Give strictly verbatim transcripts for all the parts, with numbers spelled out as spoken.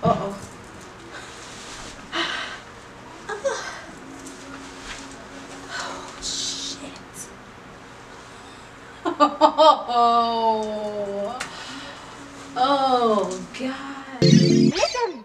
Uh-oh. Oh, shit. Oh. Oh, God. Listen.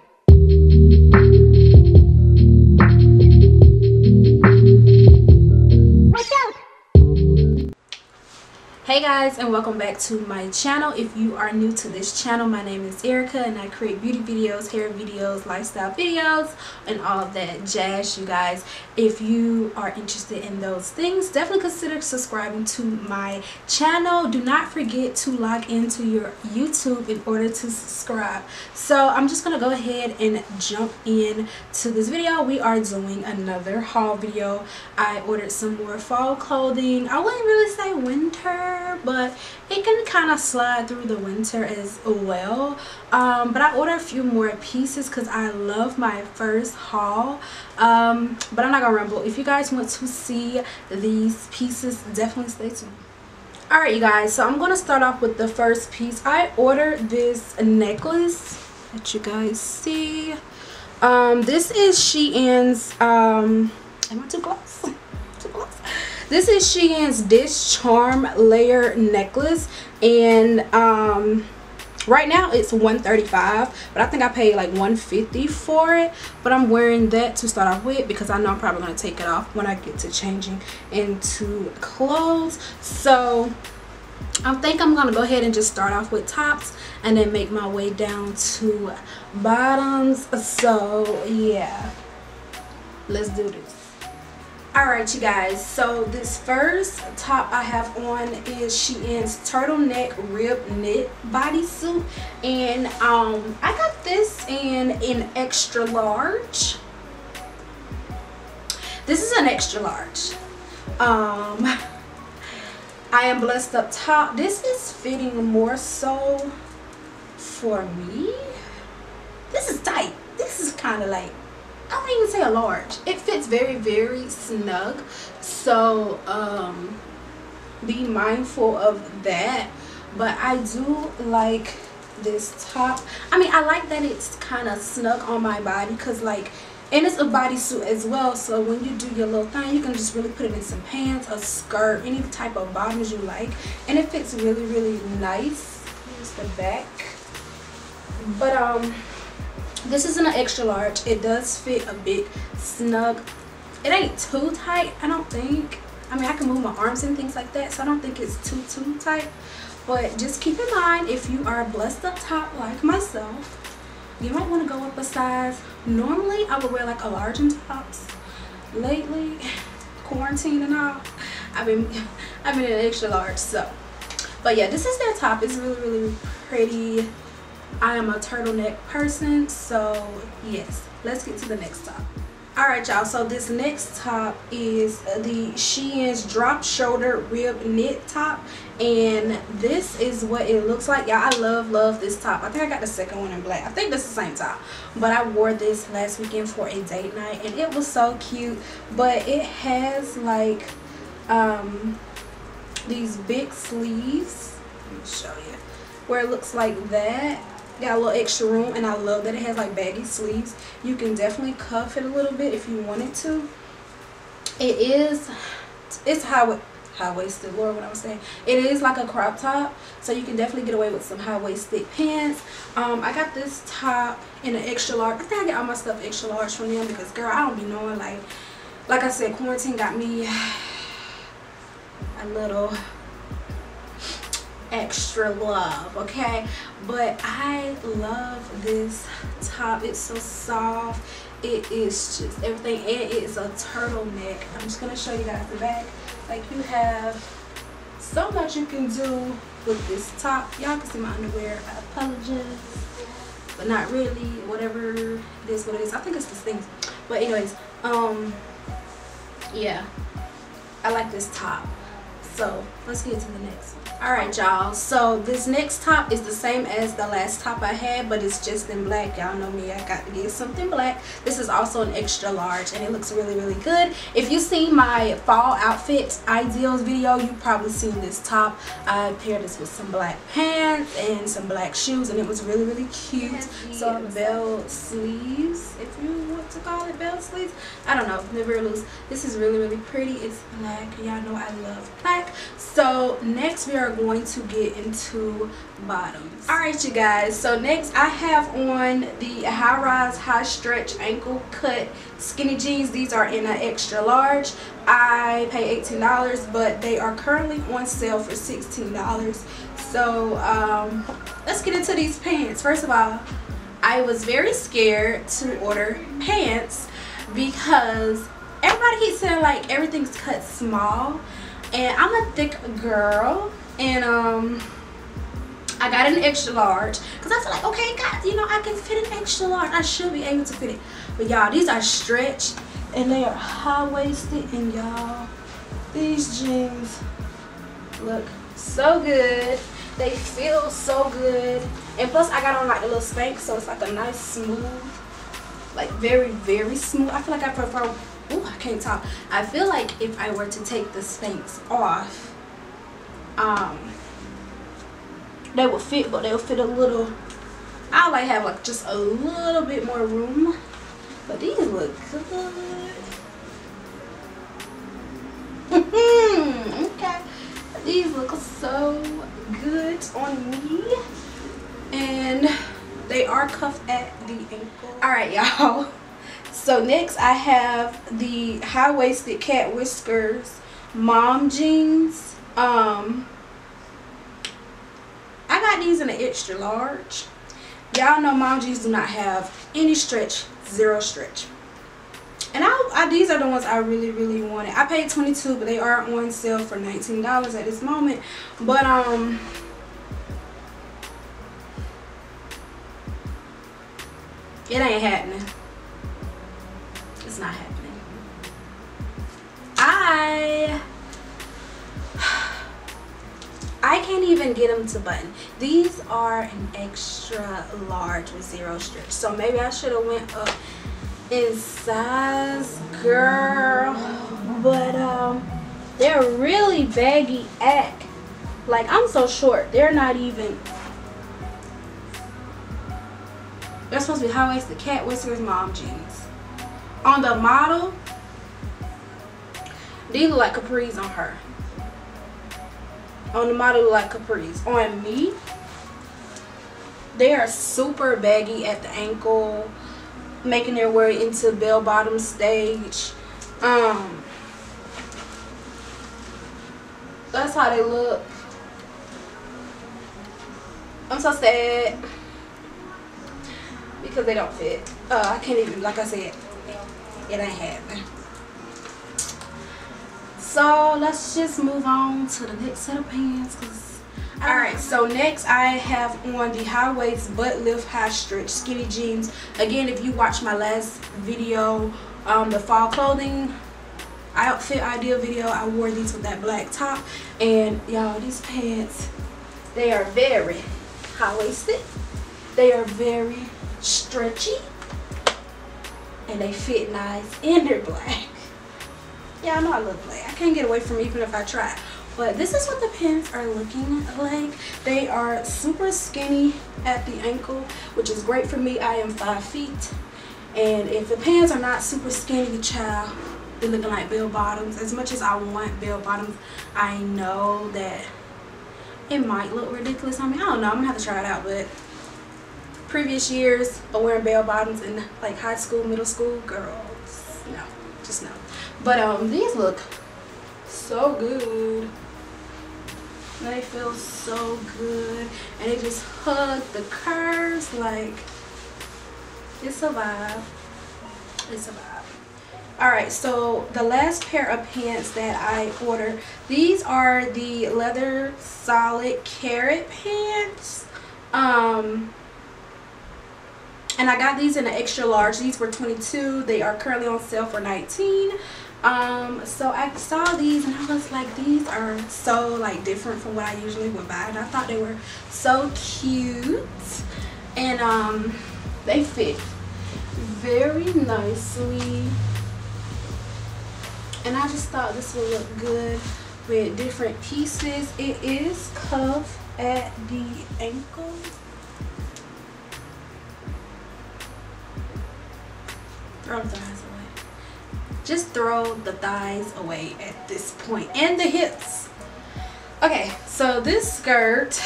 Hey guys, and welcome back to my channel. If you are new to this channel, my name is Erica and I create beauty videos, hair videos, lifestyle videos, and all that jazz, you guys. If you are interested in those things, definitely consider subscribing to my channel. Do not forget to log into your YouTube in order to subscribe. So I'm just gonna go ahead and jump in to this video. We are doing another haul video. I ordered some more fall clothing. I wouldn't really say winter, but it can kind of slide through the winter as well. Um, but I ordered a few more pieces because I love my first haul. Um, but I'm not gonna ramble. If you guys want to see these pieces, definitely stay tuned. Alright, you guys, so I'm gonna start off with the first piece. I ordered this necklace that you guys see. Um, this is Shein's, um, am I too close? Too close? This is Shein's Dish Charm Layer Necklace, and um, right now it's one thirty-five, but I think I paid like one fifty for it. But I'm wearing that to start off with because I know I'm probably going to take it off when I get to changing into clothes. So I think I'm going to go ahead and just start off with tops and then make my way down to bottoms. So yeah, let's do this. Alright, you guys, so this first top I have on is Shein's turtleneck rib knit bodysuit, and um, I got this in an extra large. This is an extra large. Um, I am blessed up top. This is fitting more so for me. This is tight. This is kind of like, I wouldn't even say a large. It fits very, very snug. So um, be mindful of that. But I do like this top. I mean, I like that it's kind of snug on my body, because like, and it's a bodysuit as well. So when you do your little thing, you can just really put it in some pants, a skirt, any type of bottoms you like, and it fits really, really nice. Here's the back. But um. this isn't an extra large. It does fit a bit snug. It ain't too tight, I don't think. I mean, I can move my arms and things like that, so I don't think it's too, too tight. But just keep in mind, if you are blessed up top like myself, you might want to go up a size. Normally, I would wear like a large in tops. Lately, quarantine and all, I've been, I've been in an extra large, so. But yeah, this is their top. It's really, really pretty. I am a turtleneck person, so yes, let's get to the next top. Alright, y'all, so this next top is the Shein's drop shoulder rib knit top, and this is what it looks like. Y'all, I love love this top. I think I got the second one in black. I think that's the same top, but I wore this last weekend for a date night and it was so cute. But it has like um these big sleeves, let me show you, where it looks like that. Got a little extra room, and I love that it has like baggy sleeves. You can definitely cuff it a little bit if you wanted to. It is, it's high, high-waisted, Lord, what I'm saying. It is like a crop top, so you can definitely get away with some high-waisted pants. Um, I got this top in an extra large. I think I get all my stuff extra large from them because, girl, I don't be knowing. Like, like I said, quarantine got me a little extra love, okay? But I love this top. It's so soft. It is just everything, and it is a turtleneck. I'm just gonna show you guys the back. Like, you have so much you can do with this top. Y'all can see my underwear, I apologize, but not really, whatever it is, what it is. I think it's this thing, but anyways, um yeah, I like this top. So let's get to the next one. Alright y'all, so this next top is the same as the last top I had, but it's just in black. Y'all know me, I got to get something black. This is also an extra large and it looks really really good. If you seen my fall outfit ideals video, you probably seen this top. I paired this with some black pants and some black shoes and it was really really cute. So bell sleeves, if you want to call it bell sleeves, I don't know, never loose. This is really really pretty. It's black, y'all know I love black. So next we are going to get into bottoms. Alright you guys, so next I have on the high rise high stretch ankle cut skinny jeans. These are in an extra large. I pay eighteen dollars, but they are currently on sale for sixteen dollars. So um, let's get into these pants. First of all, I was very scared to order pants because everybody keeps saying like everything's cut small, and I'm a thick girl. And um I got an extra large because I feel like, okay guys, you know, I can fit an extra large, I should be able to fit it. But y'all, these are stretched and they are high-waisted, and y'all, these jeans look so good, they feel so good. And plus I got on like a little Spanx, so it's like a nice smooth, like very very smooth. I feel like I prefer, ooh, I can't talk. I feel like if I were to take the Spanx off, um they will fit, but they'll fit a little, I like have like just a little bit more room. But these look good. Okay, these look so good on me, and they are cuffed at the ankle. All right y'all, so next I have the high-waisted cat whiskers mom jeans. Um, I got these in an extra large. Y'all know mom jeans do not have any stretch, zero stretch. And I, I these are the ones I really really wanted. I paid twenty-two dollars, but they are on sale for nineteen dollars at this moment. But um, it ain't happening. It's not happening. I. I can't even get them to button. These are an extra large with zero stretch, so maybe I should have went up in size, girl. But um, they're really baggy at, like, I'm so short. They're not even. They're supposed to be high-waisted cat whiskers mom jeans. On the model, these look like capris on her. On the model like capris. On me, they are super baggy at the ankle, making their way into bell bottom stage. Um, that's how they look. I'm so sad because they don't fit. Uh, I can't even. Like I said, it ain't happening. So let's just move on to the next set of pants. Cause Alright, so next I have on the high waist butt lift high stretch skinny jeans. Again, if you watched my last video, um, the fall clothing outfit idea video, I wore these with that black top. And y'all, these pants, they are very high waisted. They are very stretchy. And they fit nice, and they're black. Yeah, I know I look like, I can't get away from it even if I try. But this is what the pants are looking like. They are super skinny at the ankle, which is great for me. I am five feet. And if the pants are not super skinny, child, they're looking like bell bottoms. As much as I want bell bottoms, I know that it might look ridiculous on me. I don't know, I'm gonna have to try it out. But previous years of wearing bell bottoms in like high school, middle school, girls, no, just no. But um, these look so good. They feel so good, and they just hug the curves. Like, it's a vibe. It's a vibe. All right, so the last pair of pants that I ordered, these are the leather solid carrot pants. Um. And I got these in an extra large. These were twenty-two dollars. They are currently on sale for nineteen dollars. Um, so I saw these and I was like, these are so like different from what I usually would buy, and I thought they were so cute. And um, they fit very nicely, and I just thought this would look good with different pieces. It is cuffed at the ankle. Throw the thighs away. Just throw the thighs away at this point, and the hips. Okay, so this skirt,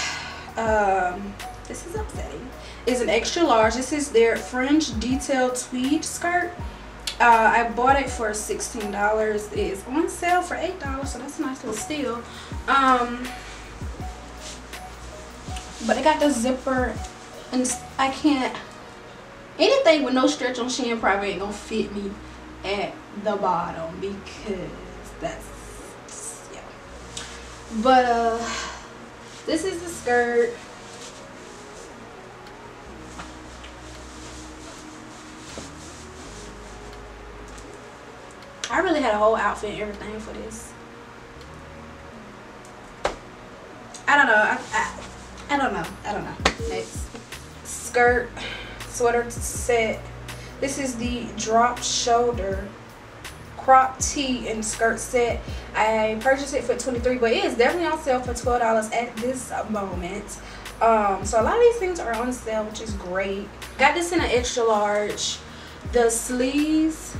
um, this is upsetting, is an extra large. This is their fringe detail tweed skirt. Uh, I bought it for sixteen dollars. It is on sale for eight dollars, so that's a nice little steal. Um, but it got the zipper, and I can't, anything with no stretch on Shein probably ain't gonna fit me at the bottom, because that's, yeah. But uh, this is the skirt. I really had a whole outfit and everything for this. I don't know. I, I, I don't know. I don't know. Next. Skirt, sweater set. This is the drop shoulder crop tee and skirt set. I purchased it for twenty-three dollars, but it is definitely on sale for twelve dollars at this moment. Um, so a lot of these things are on sale, which is great. Got this in an extra large. The sleeves,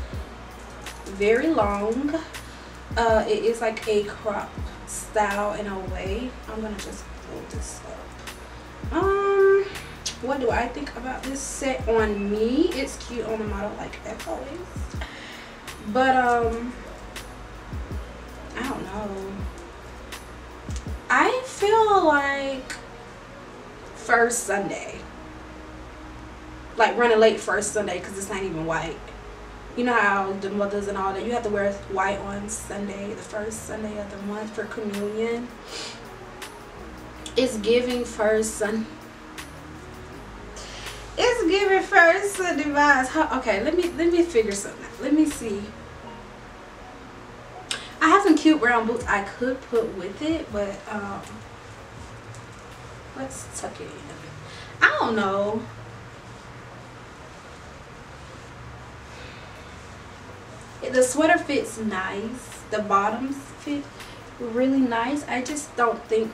very long. Uh, it is like a crop style in a way. I'm gonna just fold this up. Um, what do I think about this set on me? It's cute on the model, like as always. But um, I don't know. I feel like first Sunday, like running late first Sunday, because it's not even white. You know how the mothers and all that, you have to wear white on Sunday, the first Sunday of the month for communion. It's giving first Sunday. It's giving first Sunday vibes. How, okay, let me let me figure something out. Let me see. I have some cute brown boots I could put with it, but um, let's tuck it in. I don't know. The sweater fits nice. The bottoms fit really nice. I just don't think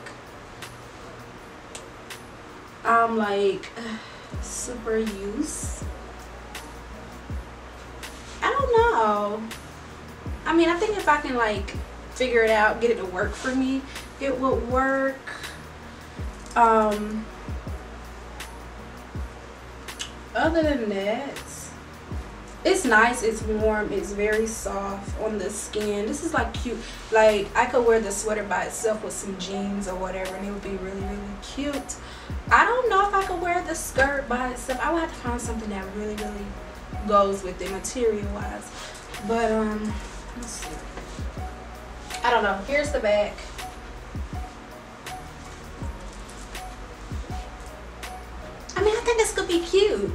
I'm like uh, super used. I don't know. I mean, I think if I can like figure it out, get it to work for me, it would work. Um, other than that, it's nice, it's warm, it's very soft on the skin. This is like cute. Like I could wear the sweater by itself with some jeans or whatever, and it would be really, really cute. I don't know if I could wear the skirt by itself. I would have to find something that really, really goes with it material wise. But um, let's see. I don't know. Here's the back. I mean, I think this could be cute.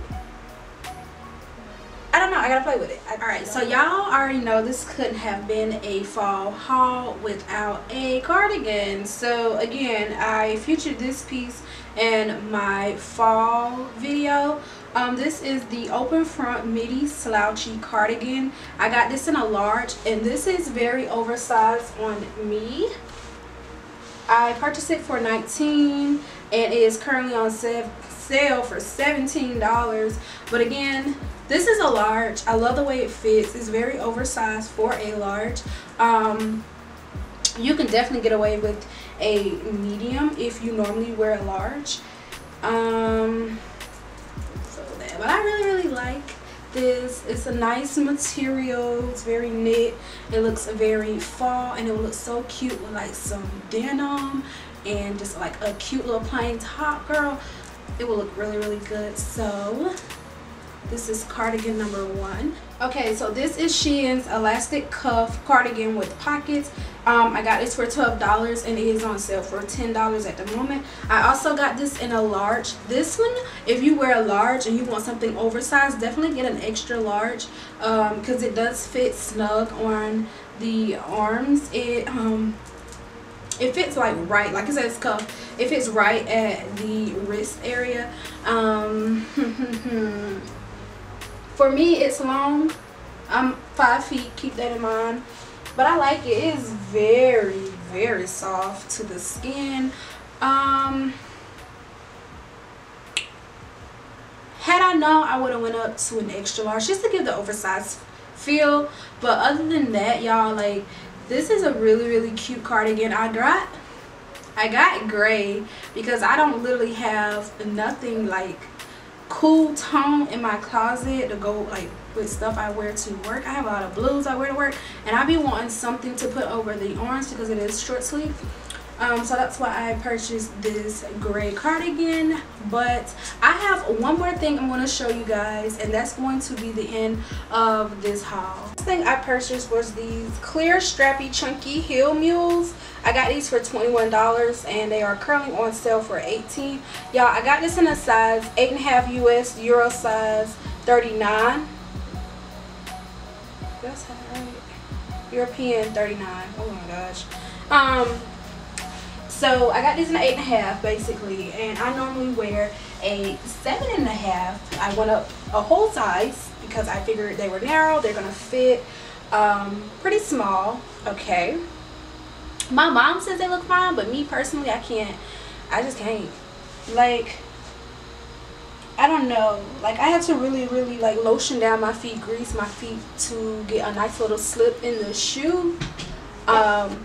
I don't know, I gotta play with it. Alright, so y'all already know this couldn't have been a fall haul without a cardigan. So again, I featured this piece in my fall video. Um, this is the open front midi slouchy cardigan. I got this in a large, and this is very oversized on me. I purchased it for nineteen dollars, and it is currently on sale for seventeen dollars. But again, this is a large. I love the way it fits. It's very oversized for a large. Um, you can definitely get away with a medium if you normally wear a large. Um, so that, but I really, really like this. It's a nice material. It's very knit. It looks very fall, and it looks so cute with like some denim and just like a cute little plain top, girl. It will look really, really good. So This is cardigan number one. Okay, so this is Shein's elastic cuff cardigan with pockets. Um, I got this for twelve dollars and it is on sale for ten dollars at the moment. I also got this in a large. This one, if you wear a large and you want something oversized, definitely get an extra large um, because it does fit snug on the arms. It um, it fits like right, like it says cuff. It fits right at the wrist area. Um, For me, it's long. I'm five feet. Keep that in mind. But I like it. It is very, very soft to the skin. Um, had I known, I would have went up to an extra large just to give the oversized feel. But other than that, y'all, like, this is a really, really cute cardigan. I got, I got gray because I don't literally have nothing like cool tone in my closet to go like with stuff I wear to work. I have a lot of blues I wear to work, and I be wanting something to put over the orange because it is short sleeve. Um, so that's why I purchased this gray cardigan. But I have one more thing I'm going to show you guys, and that's going to be the end of this haul. This thing I purchased was these clear strappy chunky heel mules. I got these for twenty-one dollars and they are currently on sale for eighteen dollars. Y'all, I got this in a size eight and a half U S, Euro size thirty-nine. That's right. European thirty-nine. Oh my gosh. Um... So I got these in an eight and a half basically, and I normally wear a seven and a half. I went up a whole size because I figured they were narrow, they're gonna fit um, pretty small. Okay. My mom says they look fine, but me personally, I can't. I just can't. Like, I don't know. Like, I had to really, really like lotion down my feet, grease my feet to get a nice little slip in the shoe. Um.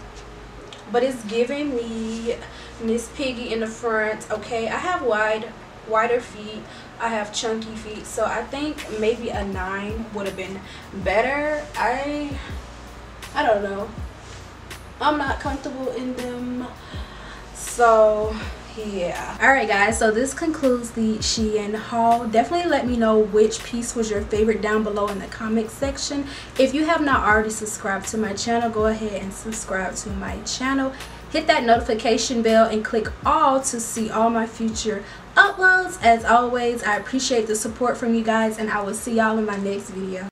But it's giving me Miss Piggy in the front. Okay, I have wide, wider feet. I have chunky feet. So I think maybe a nine would have been better. I, I don't know. I'm not comfortable in them. So yeah. Alright guys, so this concludes the Shein haul. Definitely let me know which piece was your favorite down below in the comment section. If you have not already subscribed to my channel, go ahead and subscribe to my channel. Hit that notification bell and click all to see all my future uploads. As always, I appreciate the support from you guys, and I will see y'all in my next video.